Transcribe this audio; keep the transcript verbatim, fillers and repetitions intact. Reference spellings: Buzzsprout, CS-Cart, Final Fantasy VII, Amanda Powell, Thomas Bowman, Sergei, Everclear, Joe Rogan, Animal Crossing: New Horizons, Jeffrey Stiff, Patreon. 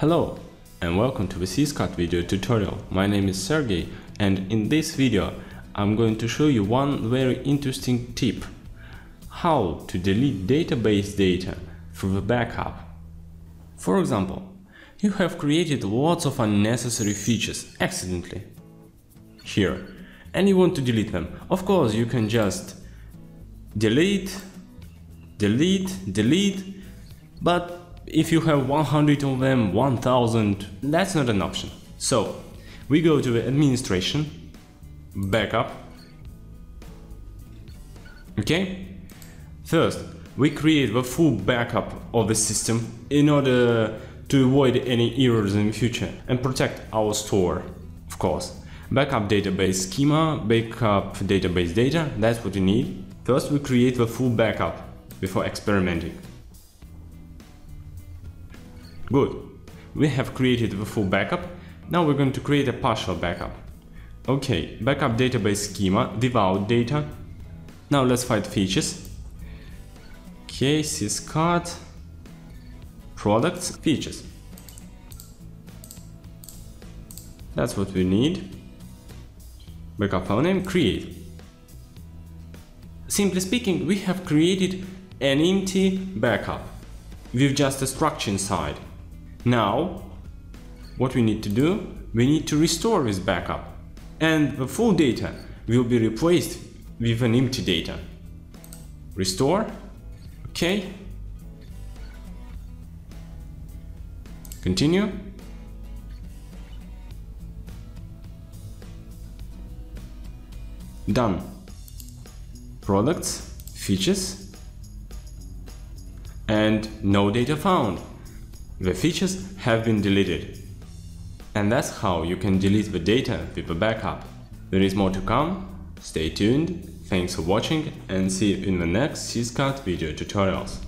Hello and welcome to the C S-Cart video tutorial. My name is Sergei, and in this video I'm going to show you one very interesting tip: how to delete database data through the backup. For example, you have created lots of unnecessary features accidentally here and you want to delete them. Of course, you can just delete, delete, delete, but if you have one hundred of them, one thousand, that's not an option. So we go to the administration, backup. Okay, first we create the full backup of the system in order to avoid any errors in the future and protect our store, of course. Backup database schema, backup database data, that's what you need. First we create the full backup before experimenting. Good, we have created the full backup. Now we're going to create a partial backup. Okay, backup database schema without data. Now let's find features. Okay, C S-Cart, products, features. That's what we need. Backup file name, create. Simply speaking, we have created an empty backup with just a structure inside. Now, what we need to do, we need to restore this backup, and the full data will be replaced with an empty data. Restore, okay. Continue. Done. Products, features, and no data found. The features have been deleted. And that's how you can delete the data with a backup. There is more to come. Stay tuned. Thanks for watching, and see you in the next C S-Cart video tutorials.